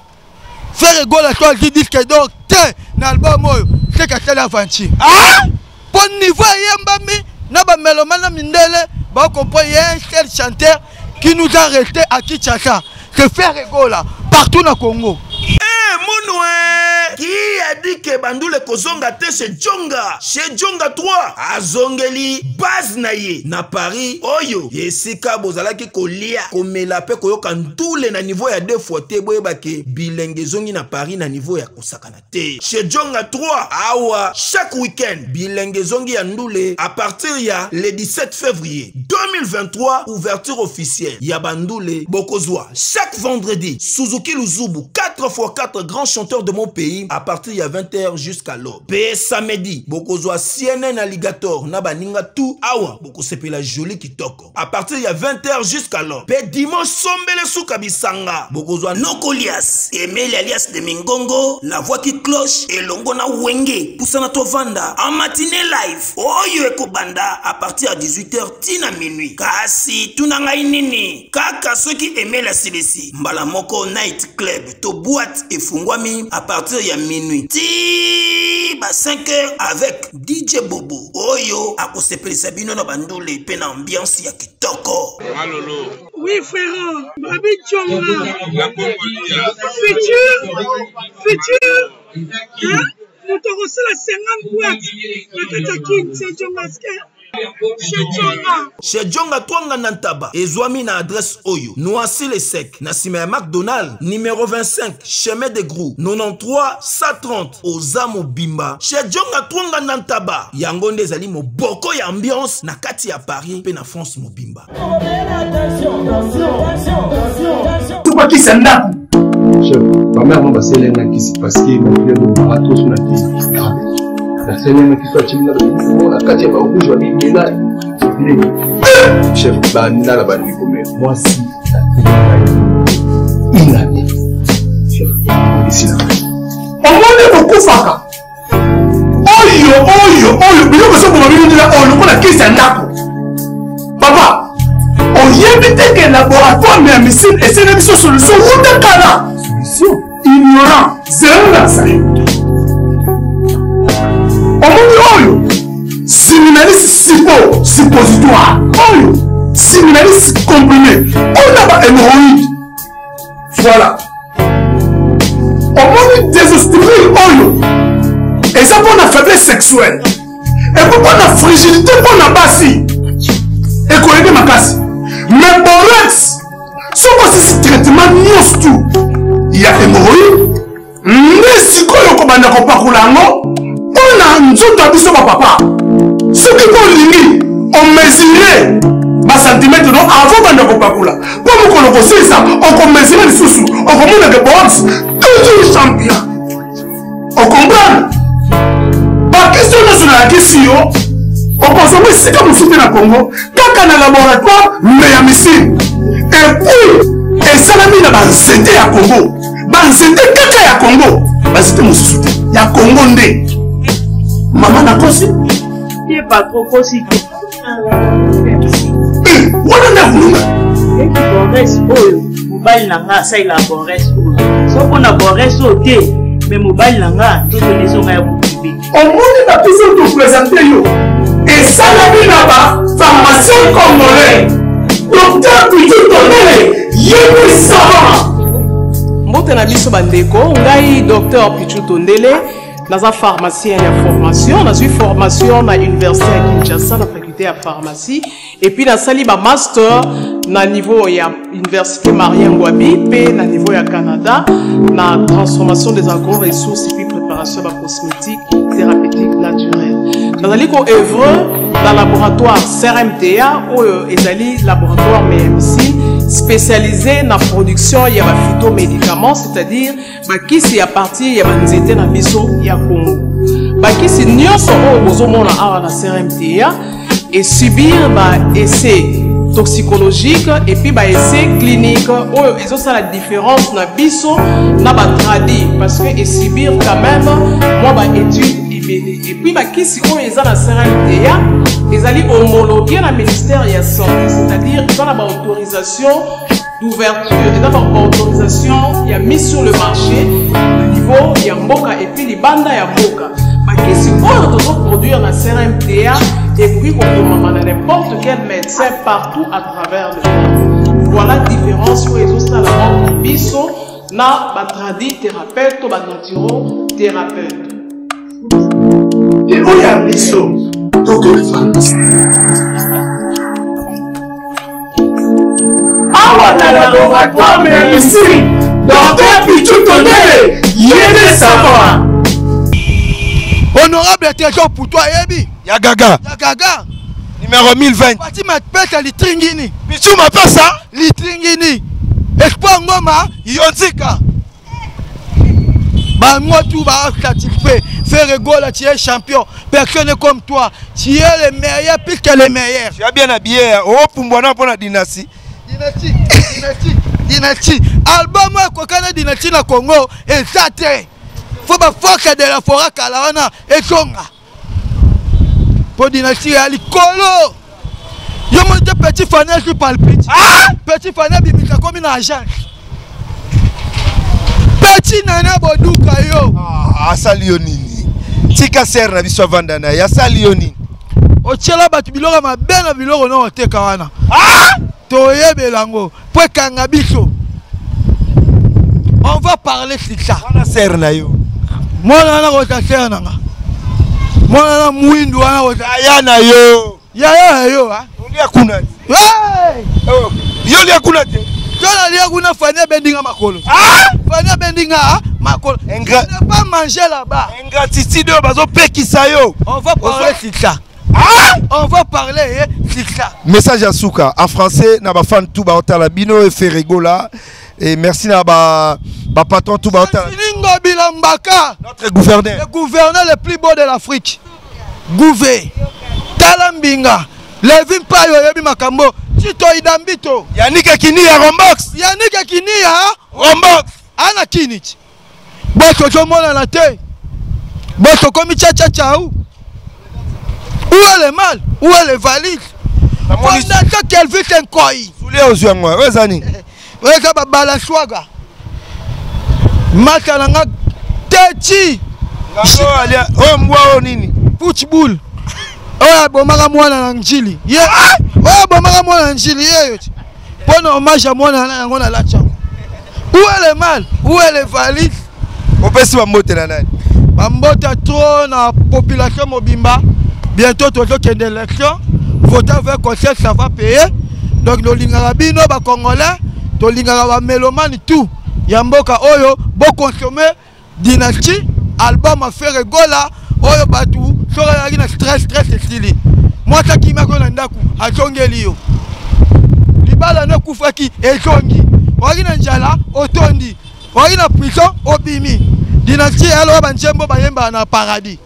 faire gola toi qui dit que donc t'es na album oyo c'est que c'est l'aventure ah pour niveau yemba mi na ba melomana mindele ba comprendre un seul chanteur qui nous a resté à Kinshasa que faire gola partout na Congo eh monwe qui est dit que Bandoule kozonga te chez Djonga. Chez Djonga trois. Azongeli base na ye. Na Paris. Oyo. Yesika bozala ki kolia. Komela pe koyoka ntoule na niveau ya deux fois te. Boye bake. Bilenge zongi na Paris na niveau ya kosakana te. Chez Djonga trois. Awa. Chaque week-end. Bilenge zongi ya ndoule. A partir ya le dix-sept février deux mille vingt-trois. Ouverture officielle. Ya Bandoule. Bokozwa. Chaque vendredi. Suzuki Luzubu. quatre fois quatre grands chanteurs de mon pays. À partir de vingt heures jusqu'à l'aube. P. Samedi. Bokozwa C N N Alligator. Nabaninga tout. Awa. Bokosepe la jolie Kitoko. À partir de vingt heures jusqu'à l'aube. P. Dimanche Sombele Soukabisanga. Bokozwa Nokolias. Emel alias de Mingongo. La voix qui cloche. Et Longona Wenge. Pour Sanato Vanda. En matinée live. Oyo Ekobanda. À partir de dix-huit heures. Tina minuit. Kasi. Tunanga Inini. Kaka ceux qui aimaient la C D C. Mbalamoko Night Club. To boîte et fungwami à partir de minuit. Ti ba cinq heures avec D J Bobo. Oyo a kosepeli Sabino na Bandoule pe na ambiance ya kitoko. Malolo. Oui frérot, Babi Tchonga. La Congolia. Futur, futur. Hein? Nous t'aurons la cinquante boîtes. La Tataki, c'est John Masquer. Chez Djonga Twanga Nantaba. Ezwami na adresse Oyo. Noisy les secs. Nassime McDonald. Numéro vingt-cinq. Chemin des Grous. quatre-vingt-treize cent trente. Ozamu Bimba. Chez Djonga Twanga Nantaba. Yangonde Zali mo boko ya ambiance. Nakati à Paris. Pena France mo Bimba. Attention, attention, attention, attention. Tout quoi qui s'en a. Chef, ma mère m'a passé l'un qui s'est passé. Ma mère m'a raté sur la piste. La semaine qui soit timide, la quatrième au rouge, je vais là. Chef, Banina la banni comme moi si. Il a dit. Chef, ici là. On m'a dit beaucoup ça. Oyo, oyo, oyo, mais nous sommes pour nous dire on ne connaît qui c'est là. Papa, on y évite que le laboratoire met un missile et c'est une solution. Où t'es là? Solution ignorant. Zéro là, ça y est. Oyo, séminaliste suppo, suppositoire. Oyo, séminaliste comprimé. On a pas hémorroïde. Voilà. On m'a désostimé Oyo. Et ça pour la faiblesse sexuelle. Et pourquoi la fragilité pour la basse. Et qu'on aide ma casse. Mais pour l'ex, si on passe ce traitement, nous, il y a hémorroïde. Mais si quoi, on commande à Copacolango. On a nzoto abiso ba papa. Ceux qui vont ligner, on mesurait ba centimètre donc avant bande ko pakula. Comme qu'on le conseille ça, on peut mesurer les sous-sous, on commande des box, toujours champion. On comprend. Ba question nous la question, on consomme c'est comme soutenir la Congo, kaka na laboratoire mais ya missile. Et puis, et ça la mina ba c'était ya Congo. Ba c'était kaka ya Congo. Ba c'était mon soutenir ya Congo ndé. Maman a conçu. Il n'est pas trop conçu. Hé, où est-ce que vous avez dit? Borès, oh, mobile langa, ça il a borès. Sauf qu'on a borès au thé, mais mobile langa, toutes les oreilles à vous priver. On monte la personne que vous présentez, et ça l'a mis là-bas, pharmacien congolais, docteur Petit Tonnerre, Yémi Sama. Mbote na biso bandeko, ngai docteur Petit Tonnerre. Dans un pharmacien, il y a formation. Dans une formation à l'université à Kinshasa, dans la faculté à pharmacie. Et puis dans ça, il y a master, dans niveau il y a l'université Marie-Angoua, puis dans niveau il y a Canada, dans la transformation des agro-ressources et puis préparation de la cosmétique, thérapeutique naturelle. Dans les qu'on œuvre dans le laboratoire C R M T A ou le laboratoire B M C. Spécialisé dans la production, il y a des phytomédicaments, c'est-à-dire, qui s'y appartient, il y a des étés dans la maison, il y a Congo. Qui s'y n'y a pas besoin de la C R M T A et subir des essais toxicologiques et puis des essais cliniques. Et ça, c'est la différence dans la maison, dans la tradie, parce que subir quand même, moi, des études. Et puis, qui s'y est dans la C R M T A, ils allaient homologuer le ministère de la Santé, c'est-à-dire dans la autorisation d'ouverture, dans la autorisation, il y a mis sur le marché, le niveau, il y a Mboka et puis les bandes, il y a Mboka. Qui s'y peut produire la C R M T A et puis qu'on demande à n'importe quel médecin partout à travers le monde. Voilà la différence pour les autres à la mort de Bissot. na batradi thérapeute ou banaturo thérapeute. Et où y a Bisso? Donc on va. Awa na laboratoire mais ici, dans tes pitous tonnerres, y a des savants. Honorable interjection pour toi, Ebi. Ya gaga. Ya gaga. Numéro mille vingt. Parti ma pète à l'itringini. Bisso ma passe ça? L'itringini. Espoir Ngoma, Yonzika. Bah, moi, tout va participer. Faire rigolo, tu es champion. Personne comme toi. Tu es le meilleur plus que le meilleur. Tu as bien habillé. Oh, pour moi, pour la dynastie. Dynastie, dynastie, dynastie. Album, moi, quand on a dynastie dans Congo, et ça, il faut pas forcer de la forêt à la rana et Conga. Pour dynastie, à l'icolo. Je monte petit fanel qui palpite. Ah! Petit fanel bimika comme une agence. Petit nana bodouka yo. Ah, salionini. Tika serra biso vandana ya salionini. Ochela batu biloko mabena biloko no oteka wana. Ah! Toye belango, pour kanga biso. On va parler de ça. Wana serna yo. Mwana na kota serna nga. Mwana na mwindu wana kota yana yo. Ya ya yo ha. Lia kunati. Hey! Oh. Yo lia kunati. Yo la lia kuna fania bendinga makolo. Ah! Fania bendinga makolo. Engra... On ne pas manger là-bas. Ingratitude bazo peki sa yo. On va parler de ça. Ah! On va parler de ça. Message à Souka en français na ba fan tout ba otala bino et Ferregola et merci na ba ba patron tout ba otala. Linga bilambaka. Notre gouverneur. Le gouverneur le plus beau de l'Afrique. Gouvé. Talambinga. Levin pas yoyebi makambo Tito idambito Yannick kini ya Rombox Yannick kini ya Rombox ana kinich Boto jomona na te Boto komi cha cha cha ou Où est le mal Où est le valide On attend qu'elle vit un koi Soulé aux yeux moi Où zani Où est ça babala swaga Maka nanga Teti Ngango alia Omwa o nini Football Oh, bon, maramouana Njili. Oh, bon, maramouana Njili. Bon, hommage à moi, on a la chambre. Où est le mal? Où est le valide? On peut se moter la naine. On mote à trop la population Mobimba. Bientôt, tout le monde d'élection. Voter avec conseil, ça va payer. Donc, nos lingarabino, les Congolais, nos lingarabas mélomanes, tout. Yamboka Oyo, bon consommer, dynastie, album à faire Gola, Oyo Batou. Il y a stress, stress et stylé. Moi, ça qui m'a dit, à Tongélio. Les balles ne couvrent pas qui est Tongi. On est en Jala, au Tondi. On est en prison, au Bimi. Dynastie, alors, on est en paradis.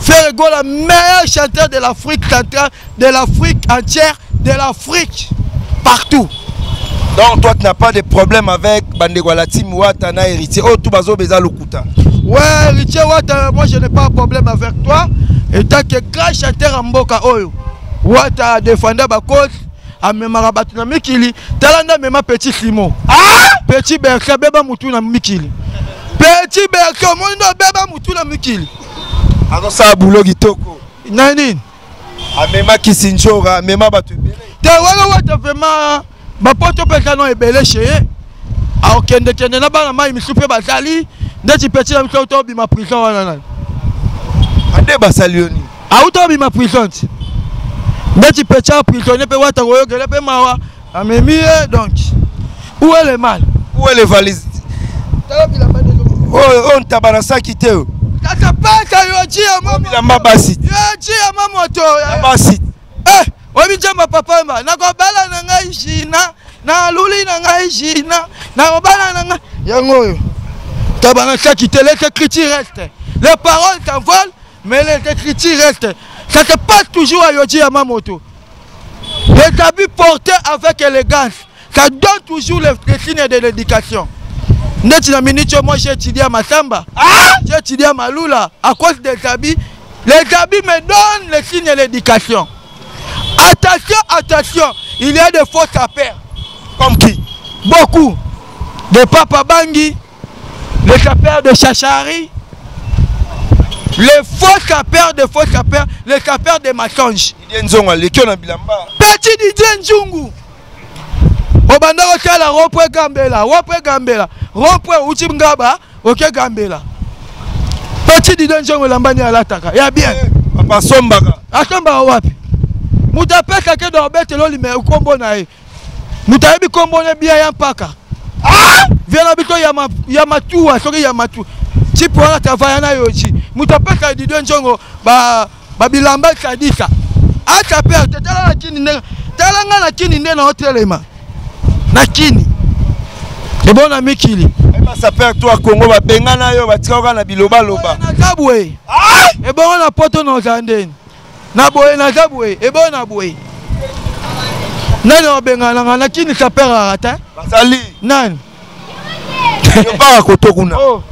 Ferrego, le meilleur chanteur de l'Afrique centrale, de l'Afrique entière, de l'Afrique, partout. Donc, toi, tu n'as pas de problème avec Bandegwalati, Mouatana, Héritier. Oh, tout bazo, Beza, Lokuta. Ouais, Héritier Wata, moi je n'ai pas de problème avec toi. Et tant que grand chanteur en Mboka Oyo, Wata a défendu ma cause, a même rabattu na Mikili, Talanda même petit Simon. Ah! Petit Berka, Beba Moutou na Mikili. Petit Berka, mon nom, Beba Moutou na Mikili. Alors ça, Boulog Itoko. Nanin. A même Kisinchora, a même Batu Bélé. T'es Wata Wata vraiment, ma pote Pekano est belé chez eux. A aucun de Kende n'a pas la main, il me soupe Bazali. Dès que petit ami auto bima prison wana. Ande basalioni. Auto bima prison. Dès que petit prisonnier pe wata goyo gele pe mawa. Amemi donc. Où est le mal? Où est le valise? Oh on tabarasa kiteo. Kaka paka Yodji Yamamoto. La mabasi. Yodji Yamamoto. La mabasi. Eh, obi jamba papa mba. Na ko bala na ngai jina, na luli na ngai jina, na ko bala na ngai yangoyo. Tabaraka qui te laisse écriture reste. Les paroles t'envolent, mais les écritures restent. Ça te passe toujours à Yodji Yamamoto. Les habits portés avec élégance, ça donne toujours les signes de l'éducation. Moi j'ai étudié à Matamba, j'ai étudié à Maloula. À cause des habits, les habits me donnent les signes de l'éducation. Attention, attention, il y a des fausses à faire. Comme qui? Beaucoup. De Papa Bangui. Les capeurs de Chachari, les faux capeurs de faux capeurs, les capeurs de Matange. Petit Didier Nzungu. Obanda okala rope gambela, rope gambela, rope uchimgaba, ok gambela. Petit didon jongo lambani alataka. Ya bien. Papa somba. Asomba wapi? Mutapeka ke dobete loli me ukombo na e. Mutayebi kombo ne bia ya mpaka. Ah! Viana bito ya ma ya matua, soki ya matua. Chipo ala tavaya na yoji. Mutapeka didon jongo ba babilamba kadika. Acha pe tetala na chini ne. Telanga na chini ne na hotelema. Nakini. Et bon ami Kili. Et bah ça perd toi Congo va bengana yo va tikoka na biloba loba. Na kabwe. Et bon na poto na zandeni. Na boye na kabwe. Et bon na boye. Nano bengana na kini ça perd rata. Basali. Nan. Yo para kotokuna. Oh.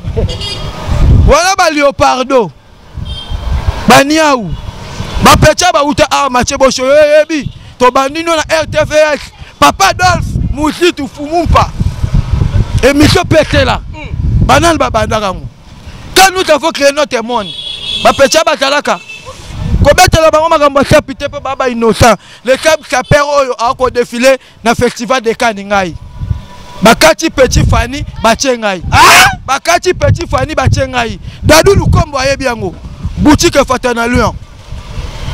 Voilà ba leopardo. Ba niaou. Ba pecha ba uta arma chebocho yebi. To bandino na R T V S. Papa Dolph. Mousi tu fumes pas. Et monsieur Pété là. Banal babandaramou. Quand nous avons créé notre monde, ma petite batalaka. Comment tu la baron magamba capité pour baba innocent. Le cap s'appelle au encore défilé dans festival de Kaningai. Bakati petit Fanny Bachengai. Ah! Bakati petit Fanny Bachengai. Dadou nous comboyer biango. Boutique Fatana Lyon.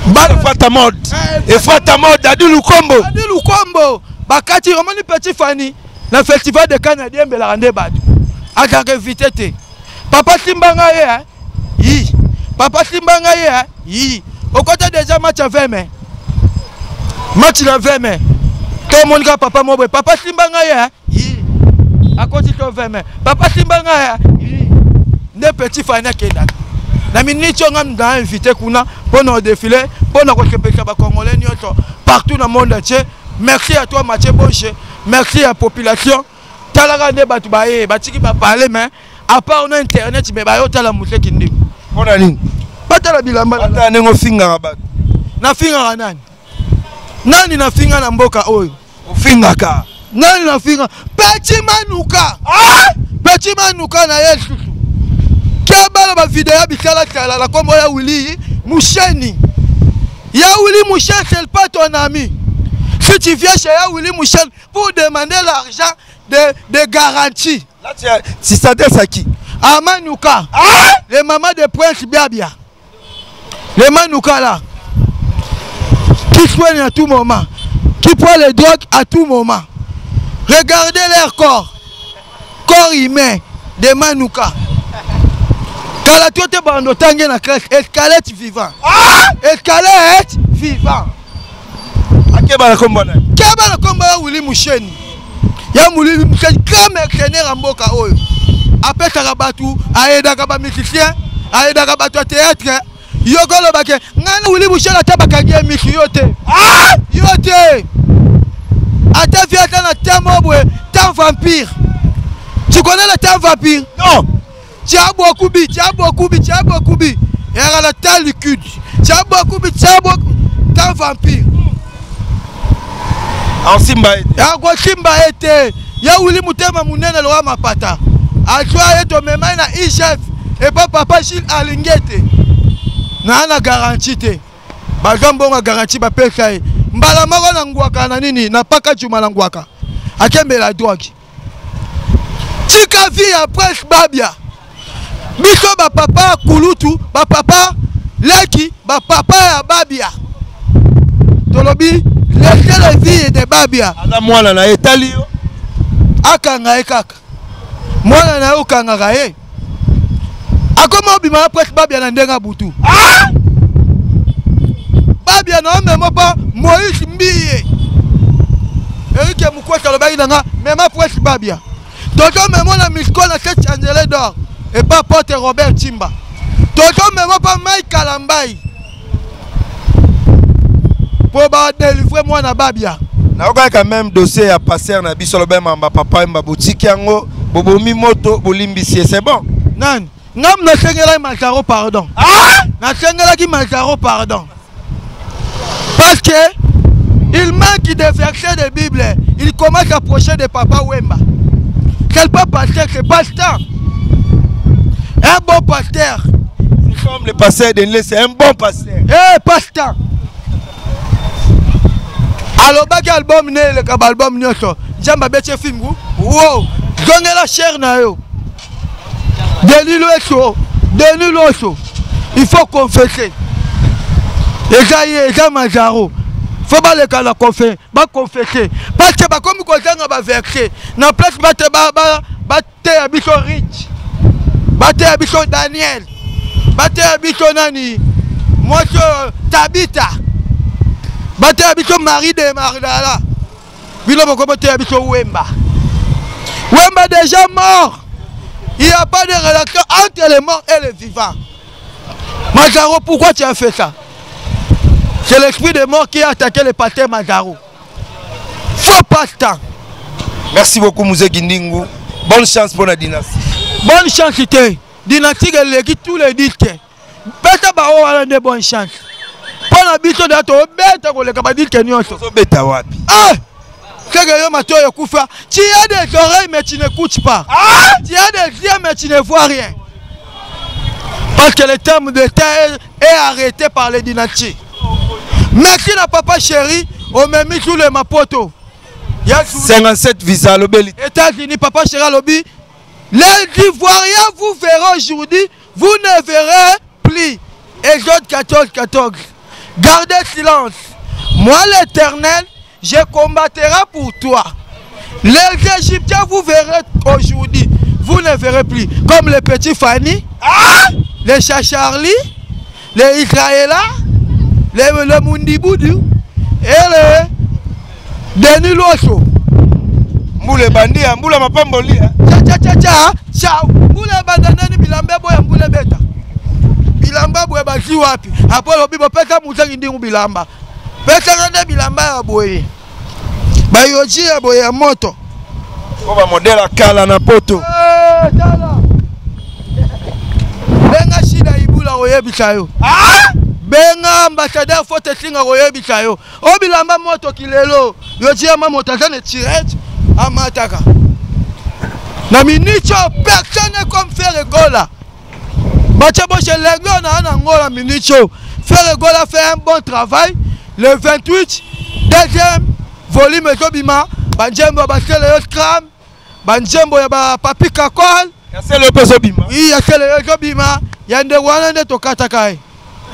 Bal Fatamode. Et Fatamode Dadou nous combo. Dadou nous combo. Bakati Romani Petit Fanny, le festival de Canadien me la rendait bad. A gagné vitesse. Papa Simbangaye, hein? Yi. Papa Simbangaye, hein? Yi. Au côté déjà match à vingt mais. Match à vingt mais. Tout le monde a papa Mobé. Papa Simbangaye, hein? Yi. À côté de vingt mais. Papa Simbangaye, hein? Yi. Ne Petit Fanny qui est là. La minute on a invité Kuna pour nous défiler, pour nous respecter les Congolais partout dans le monde entier. Merci à toi Mathieu Bonche, merci à la population. Talarande Batoubaye, Batiki va parler, mais à part on a internet, mais on a la Muzé Kindingu. On a ligne. Pas la bilamba. On a un finger à battre. Na finger à nan. Nan na finger à mboka oy. O finger ka. Nan na finger. Petit manouka. Ah! Petit manouka na yes. Kebala ba vidéo bisala sala la kombo ya Willi, Moucheni. Ya Willi Mouchen, c'est pas ton ami. Si tu viens chez Willi Mouchel pour demander l'argent de, de garantie. Là, tu as... Si ça t'adresse à qui? À Manouka. Ah! Les mamans de Prince Biabia. Les Manouka là. Qui soignent à tout moment. Qui prend les drogues à tout moment. Regardez leur corps. Corps humain de Manouka. Kalatote bandotangue na crèche. Escalette vivant. Ah! Escalette vivant. Kebala komba na. Kebala komba ya Willi Moucheni. Ya Willi Moucheni grand mercenaire en mboka oyo. Apesaka batu, aidaka ba musicien, aidaka batu a théâtre. Yokolo bake, ngana Willi Moucheni atabaka ngie miki yote. Ah! Yote! Ata viata na temobwe, temps vampire. Tu connais le temps vampire? Non. Tiabo kubi, tiabo kubi, tiabo kubi. Era la telle du cul. Tiabo kubi, tiabo temps vampire. En Simba été. En Simba été. Ya Willi Mutema Munene Loa Mapata. Ajoa et Omema na I G F. Et pas papa Chil Alingete. Na na garantie te. Bagambo na garantie ba pesa e. Mbalamoko na ngwaka na nini na paka juma na ngwaka. Akembe la drogue. Tika vie ya Prince Babia. Biso ba papa Kulutu, ba papa Leki, ba papa ya Babia. Tolobi laissez les filles de Babia. Moi, je suis Italie. Moi, je suis comment je suis Babia dans le Boutou. Ah! Babia n'a même pas Moïse Mbille. Eric Mukweso même après Babia. Toto même la Miscole à cette chandelle d'or. Et pas Porte Robert Timba. Toto même pas Mike Kalambaye. Pour délivrer moi na Babia. Na oka quand même dossier à passer na biso le bema papa mba boutique yango bobomi moto bolimbisi c'est bon. Nan, ngam na sengela Mazaro pardon. Ah! Na sengela ki Mazaro pardon. Parce que il manque des versets de Bible, il commence à approcher de papa Wemba. Quel pas pasteur, c'est pasteur. Un bon pasteur. Nous sommes le pasteur de c'est un bon pasteur. Eh hey, pasteur. Alors, album, album, Jamba Betche film. Wow, donnez la chair na yo. Denis l'osso, Denis l'osso. Il faut confesser. Les gars, les gars Mazaro. Faut pas les gars la confesser, pas confesser. Parce que bah comme quoi ça va verser. Na place bah te bah bah te Abisso Rich. Bah te Abisso Daniel. Bah te Abisso Nani. Moi je Tabita. Bah te Abisso Marie de Maridala. Wemba. Wemba déjà mort. Il n'y a pas de relation entre les morts et les vivants. Mazaro, pourquoi tu as fait ça? C'est l'esprit de mort qui a attaqué le pater Mazaro. Faut pas ce temps. Merci beaucoup Muzé Kindingu. Bonne chance pour la dynastie. Bonne chance, c'était. Dynastie, elle légit tous les dix. Bête à de bonne chance. Pour la biseau de la tour, bête à vous, les cabadis qui n'y ont pas. Ah! Tu as des oreilles mais tu n'écoutes pas. Ah, tu as des yeux mais tu ne vois rien. Parce que le terme de terre est arrêté par les dynasties. Merci à papa chéri, on m'a mis sous le Mapoto. cinquante-sept visas, l'obéli. États-Unis, papa chéri, l'obéli. Les Ivoiriens vous verront aujourd'hui, vous ne verrez plus. Exode quatorze, quatorze. Gardez silence. Moi l'Éternel, je combattrai pour toi. Les Égyptiens vous verrez aujourd'hui, vous ne verrez plus. Comme les petits Fanny, ah, les Chacharli, les Israéliens, le les Mundibudu et les Denis Losso. Moule bandi, moule ma pamboli. Tcha tcha tcha tcha, ciao. Moule bandanani bilamba boya moule beta. Bilamba boya basi wapi. Apolo bibo pesa musa kindi bilamba. Pesa ngande bilamba ya boye. Ba Yodji Yamamoto. On va modèle à Kala na poto. Eh, Kala. Benga shida ibula oyebisa yo. Ah! Benga ambassadeur faut testinga oyebisa yo. Obilamba moto kilelo. Yodji Yamamoto azane tirette amataka. Na minicho personne comme faire gola. Bacha boche lego na na ngola minicho. Faire gola fait un bon travail. Le vingt-huit, deuxième volume Zobima, Banjembo Basele Cram, Banjembo Yaba Papi Kakol, Yasele Zobima, Yasele Zobima, Yande Wanande Tokatakai.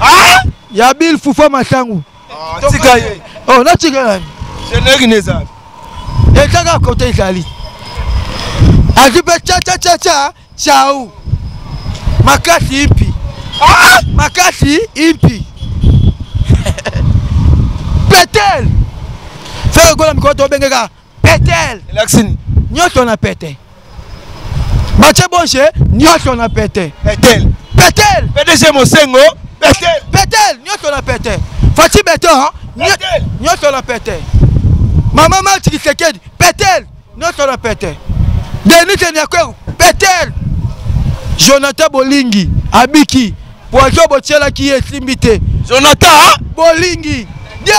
Ah! Yabil Fufa Masangu. Ah, Tigaye. Oh, la Tigaye. C'est Nerinezad. Et ça, à côté Zali. Azibe Tcha Tcha Tcha Tcha, Tchaou. Makasi Impi. Ah! Makasi Impi. Pétel! Fais quoi la micro de Benga? Pétel! L'axine. N'y a-t-on à péter? Mathieu Bonché, n'y a-t-on à péter? Pétel! Pétel! P D G Mosengo! Pétel! Pétel! N'y a-t-on à péter? Fatih Béton! Pétel! N'y a-t-on à péter? Maman Mathieu Seked! Pétel! N'y a-t-on à péter? Denis Tenyako! Pétel! Jonathan Bolingi! Abiki! Poisson Botiela qui est limité! Jonathan! Bolingi! Dieu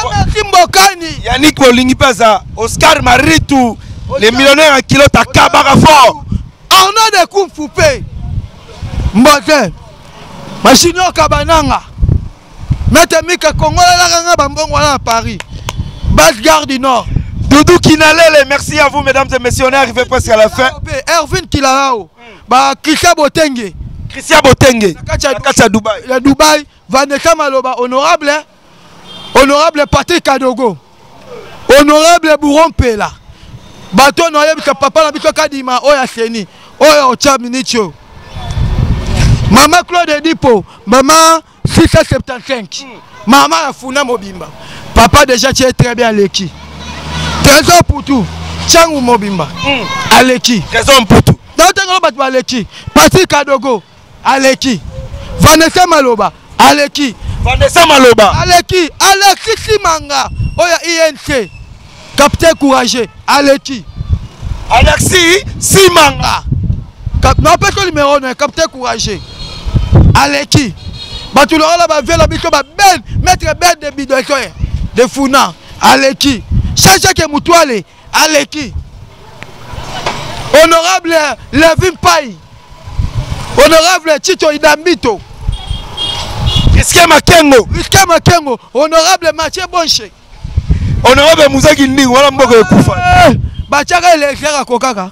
Mbokani. Yannick Bolingi Paza, Oscar Maritou, les millionnaires à kilo à Kabarafort. Arnaud de Koumfoupé. Mbote. Machino Kabananga. Mette Mika Kongo la Bambongo à Paris. Basse-Gare du Nord. Doudou Kinalele, merci à vous mesdames et messieurs, on est arrivé presque à la fin. Erwin Kilarao. Bah Christian Botengue. Christian Botengue. Kacha Dubaï. La Dubaï, Vanessa Maloba, honorable. Honorable Patrick Kadogo, honorable Bouron Pela, bateau noyé parce que papa n'a pas dit ma oya seni, oya ocha minicho. Maman Claude Dipo, maman six cent soixante-quinze, maman Afuna Mobimba. Papa déjà tu es très bien l'équipe. Trésor pour tout, Changou Mobimba, à l'équipe. Trésor pour tout. Dans le temps à l'équipe, Patrick Kadogo, à l'équipe. Vanessa Maloba, à l'équipe. Vanessa Maloba. Aleki, Aleki Simanga, Oya I N C, Capitaine Courageux, Aleki. Alexis Simanga. Cap, non, pas que numéro un, Capitaine Courageux. Aleki. Bah tu l'auras là, bah viens la bico, bah ben, maître ben de bidoïcoé, de Founa, Aleki. Chacha Kemoutouale, Aleki. Honorable Levin Pai. Honorable Tito Idambito. Iskema Kengo, Iskema Kengo, honorable Mathieu Bonché, honorable Muzé Kindingu, voilà mon gars qui est coupable. Bachara Léger Kokaka.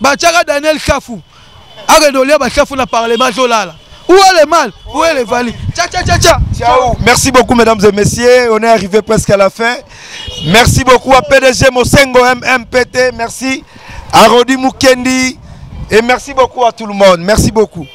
Bachara Daniel Kafou. Arredolia Bachafou na parlement Zolala. Où est le mal? Où est le vali? Tcha tcha tcha tcha. Ciao. Merci beaucoup mesdames et messieurs. On est arrivé presque à la fin. Merci beaucoup à P D G Mosengo M M P T. Merci à Rodi Mukendi. Et merci beaucoup à tout le monde. Merci beaucoup.